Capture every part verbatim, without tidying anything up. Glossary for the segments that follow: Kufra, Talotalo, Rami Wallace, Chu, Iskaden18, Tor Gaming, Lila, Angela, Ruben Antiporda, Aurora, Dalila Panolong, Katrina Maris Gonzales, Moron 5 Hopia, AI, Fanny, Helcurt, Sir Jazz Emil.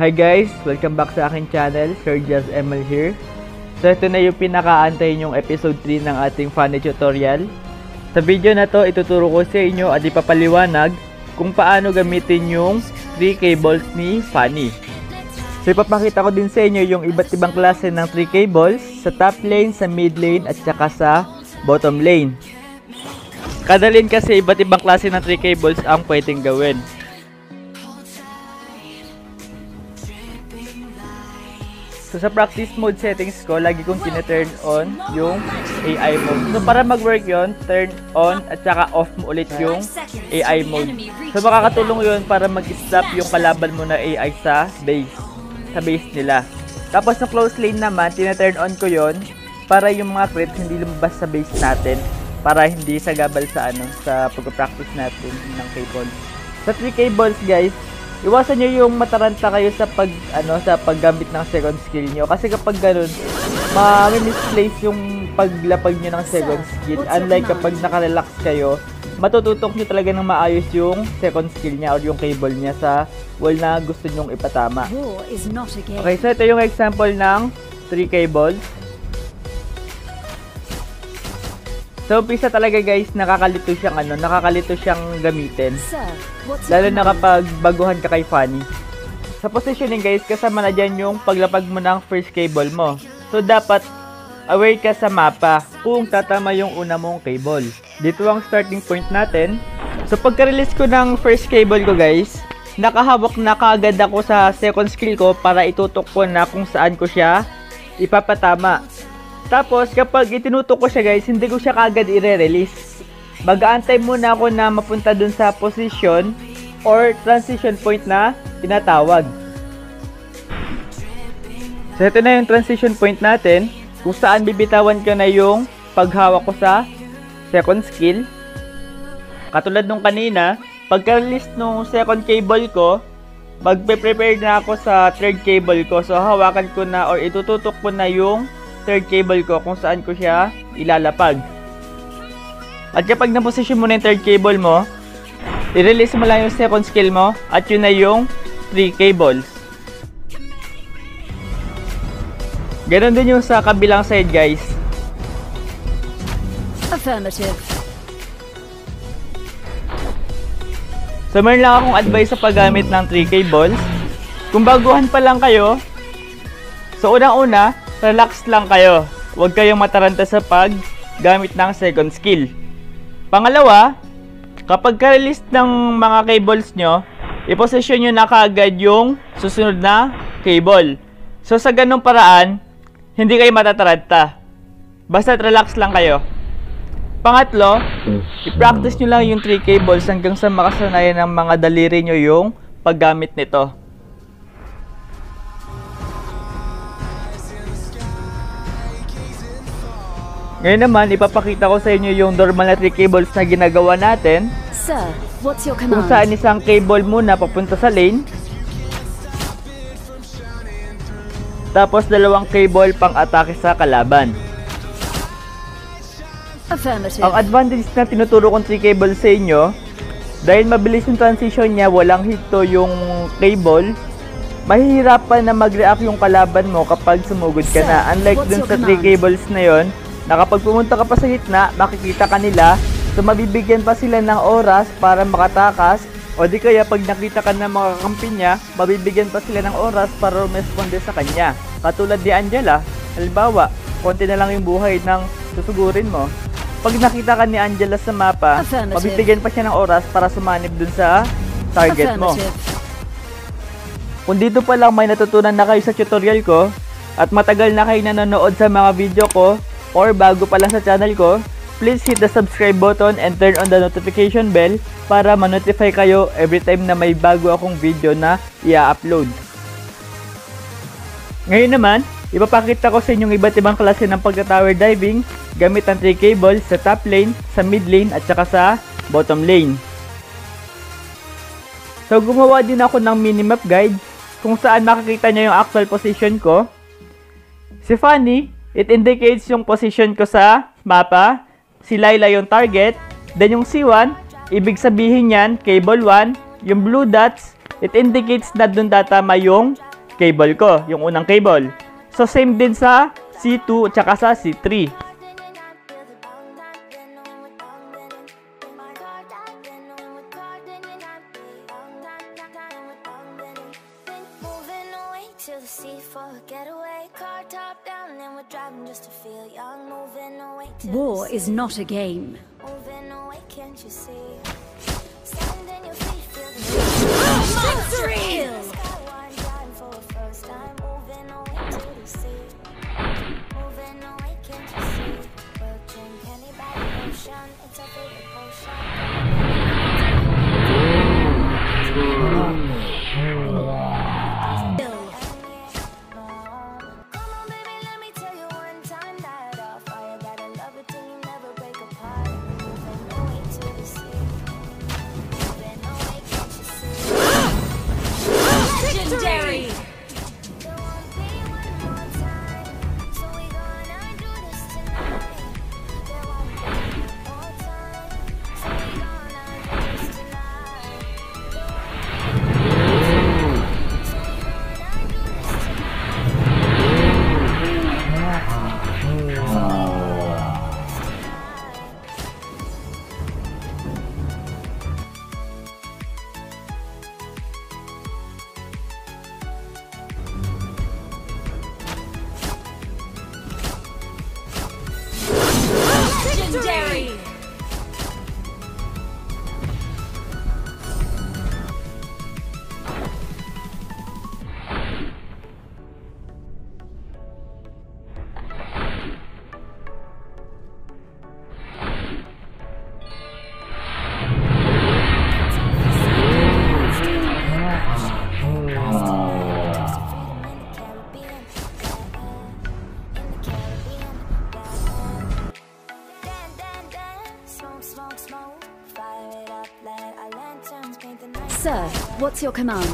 Hi guys! Welcome back sa aking channel, Sir Jazz Emil here. So ito na yung pinakaantay yung episode three ng ating Fanny tutorial. Sa video na to, ituturo ko sa inyo at ipapaliwanag kung paano gamitin yung three cables ni Fanny. So ipapakita ko din sa inyo yung iba't ibang klase ng three cables sa top lane, sa mid lane at saka sa bottom lane. Kada lane kasi iba't ibang klase ng three cables ang pwedeng gawin. So sa practice mode settings ko, lagi kong tine-turn on yung A I mode. So para mag-work yon, turn on at saka off mo ulit yung A I mode. So makakatulong yon para mag-stop yung kalaban mo na A I sa base, sa base nila. Tapos sa close lane naman, tine-turn on ko yon para yung mga crits hindi lumabas sa base natin. Para hindi sagabal sa ano sa pag-practice natin ng cables. Sa three cables guys, iwasan nyo yung mataranta kayo sa pag ano sa paggamit ng second skill nyo, kasi kapag ganun ma-misplace yung paglapag nyo ng second skill. Unlike kapag nakarelax kayo, matututok nyo talaga ng maayos yung second skill niya or yung cable niya sa wall na gusto nyong ipatama. Okay, so ito yung example ng three cables. So umpisa talaga guys, nakakalito siyang ano, nakakalito siyang gamitin. Lalo na kapag baguhan ka kay Fanny. Sa positioning guys, kasama na dyan yung paglapag mo ng first cable mo. So dapat aware ka sa mapa kung tatama yung una mong cable. Dito ang starting point natin. So pagka-release ko ng first cable ko guys, nakahawak na kaagad ako sa second skill ko para itutok ko na kung saan ko siya ipapatama. Tapos, kapag itinutok ko siya guys, hindi ko siya kagad i-release. Mag-aantay muna ako na mapunta dun sa position or transition point na tinatawag. So, ito na yung transition point natin, kung saan bibitawan ko na yung paghawak ko sa second skill. Katulad nung kanina, pagka-release nung second cable ko, magpe-prepare na ako sa third cable ko. So, hawakan ko na or itututok ko na yung third cable ko kung saan ko siya ilalapag. At kapag na-position mo na yung third cable mo, i-release mo lang yung second skill mo at yun na yung three cables. Ganon din yung sa kabilang side guys. Affirmative. So meron lang akong advice sa paggamit ng three cables. Kung baguhan pa lang kayo, so unang-una, relax lang kayo. Huwag kayong mataranta sa paggamit ng second skill. Pangalawa, kapag ka-release ng mga cables nyo, i-position nyo na kaagad yung susunod na cable. So sa ganung paraan, hindi kayo matataranta. Basta relax lang kayo. Pangatlo, i-practice nyo lang yung three cables hanggang sa makasanayan ng mga daliri nyo yung paggamit nito. Ngayon naman, ipapakita ko sa inyo yung normal na three cables na ginagawa natin. Sir, what's your command? Kung saan isang cable muna papunta sa lane. Tapos dalawang cable pang atake sa kalaban. Ang advantage na tinuturo kong three cables sa inyo, dahil mabilis yung transition niya, walang hito yung cable, mahihirapan na mag-react yung kalaban mo kapag sumugod ka na. Unlike dun sa three cables na yon, na kapag pumunta ka pa sa gitna, makikita ka nila, so mabibigyan pa sila ng oras para makatakas, o di kaya pag nakita ka ng mga kampi niya, mabibigyan pa sila ng oras para responde sa kanya. Katulad ni Angela, halimbawa, konti na lang yung buhay ng susugurin mo. Pag nakita ka ni Angela sa mapa, mabibigyan pa siya ng oras para sumanib dun sa target mo. Kung dito pa lang may natutunan na kayo sa tutorial ko, at matagal na kayo nanonood sa mga video ko, or bago pa lang sa channel ko, please hit the subscribe button and turn on the notification bell para ma-notify kayo every time na may bago akong video na i-upload. Ngayon naman, ipapakita ko sa inyong iba't ibang klase ng pagka-tower diving gamit ang three cables sa top lane, sa mid lane at saka sa bottom lane. So gumawa din ako ng minimap guide kung saan makikita nyo yung actual position ko. Si Fanny, it indicates yung position ko sa mapa, si Lila yung target, then yung C one, ibig sabihin yan, cable one, yung blue dots, it indicates na dun tatama yung cable ko, yung unang cable. So same din sa C two at saka sa C three. War is not a game. Sir, what's your command?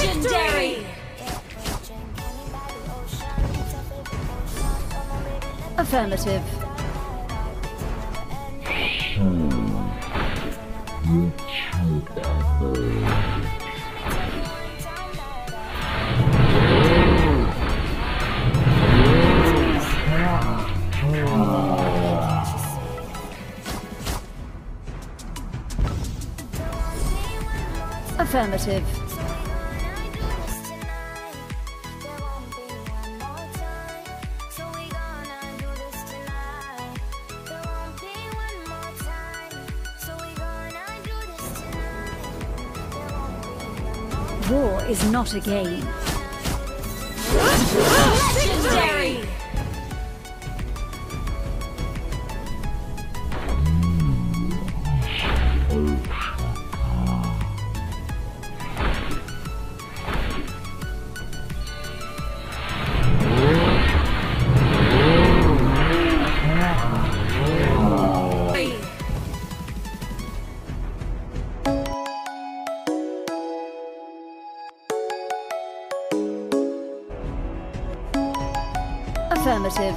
Legendary! Affirmative. Affirmative. War is not a game. Legendary! Affirmative.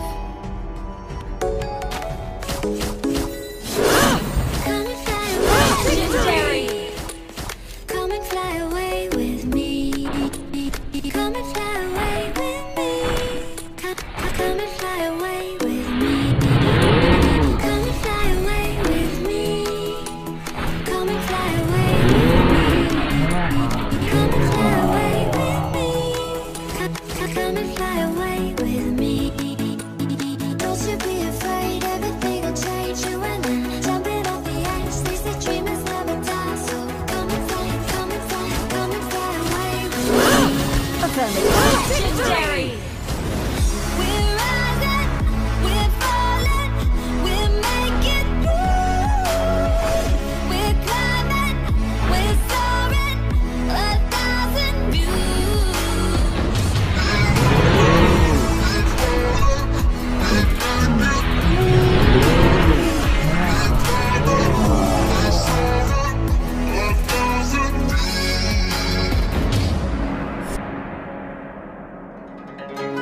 Thank you.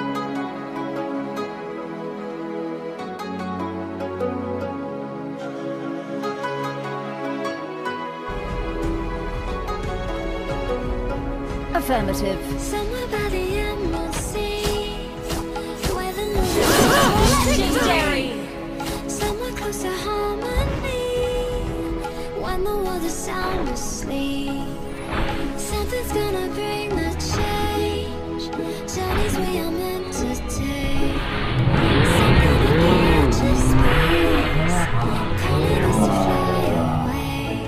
Affirmative. Somewhere by the Emerald Sea, where the moon is legendary. Somewhere close to harmony, when the world is sound asleep. Something's gonna bring the change. Journeys we are meant to take. Something in the edge of space, calling us to fly away.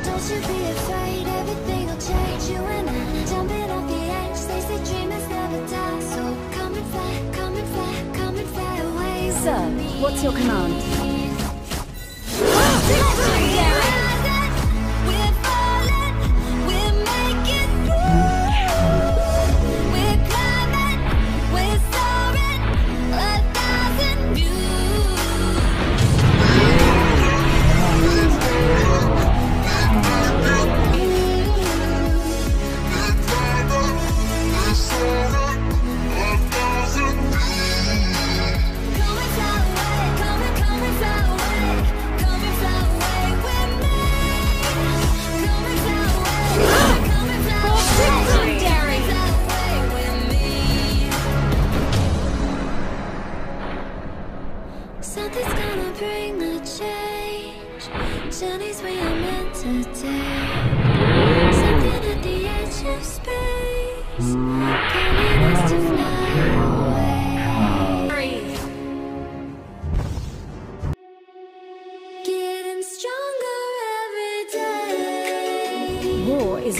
Don't you be afraid, everything will change. You and I, jumping off the edge. They say dreamers never die. So come and fly, come and fly, come and fly away. Sir, what's your command? Legendary!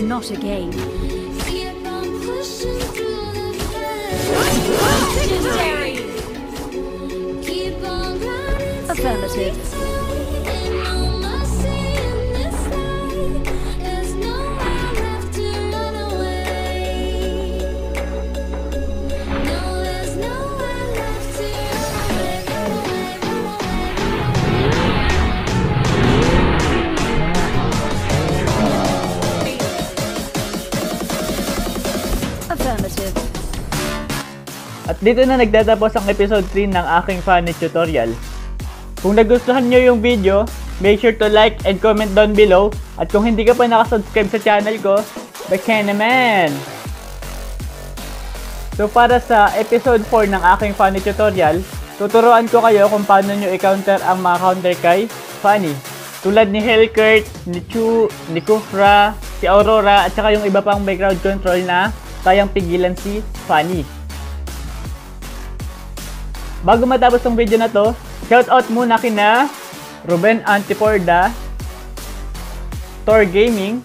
Not a game. Keep on pushing through the legendary. Keep on running. Affirmative. And no mercy in this day. There's no one left to run away. No, there's no one left to run away. Run away, run away, run away. At dito na nagtatapos ang episode three ng aking Fanny tutorial. Kung nagustuhan nyo yung video, make sure to like and comment down below. At kung hindi ka pa nakasubscribe sa channel ko, baka naman! So para sa episode four ng aking Fanny tutorial, tuturuan ko kayo kung paano nyo i-counter ang mga counter kay Fanny. Tulad ni Helcurt, ni Chu, ni Kufra, si Aurora at saka yung iba pang background control na kayang pigilan si Fanny. Bago matapos ang video na to, shoutout muna kina Ruben Antiporda, Tor Gaming,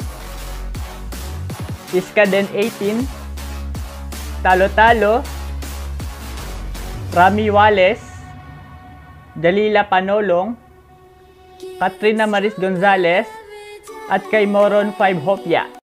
Iskaden eighteen, Talotalo, Rami Wallace, Dalila Panolong, Katrina Maris Gonzales, at kay Moron five Hopia.